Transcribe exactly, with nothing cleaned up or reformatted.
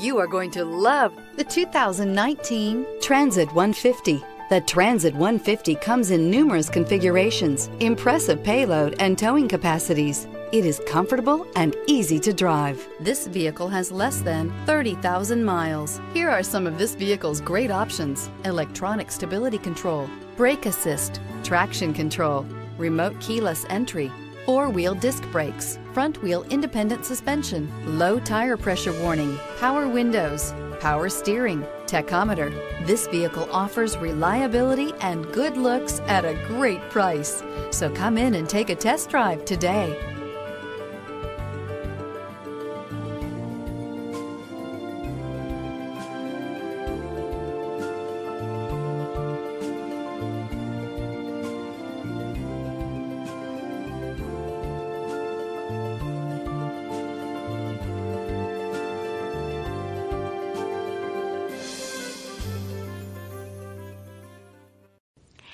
You are going to love the two thousand nineteen Transit one fifty. The Transit one fifty comes in numerous configurations, impressive payload and towing capacities. It is comfortable and easy to drive. This vehicle has less than thirty thousand miles. Here are some of this vehicle's great options: electronic stability control, brake assist, traction control, remote keyless entry, four-wheel disc brakes, front-wheel independent suspension, low tire pressure warning, power windows, power steering, tachometer. This vehicle offers reliability and good looks at a great price. So come in and take a test drive today.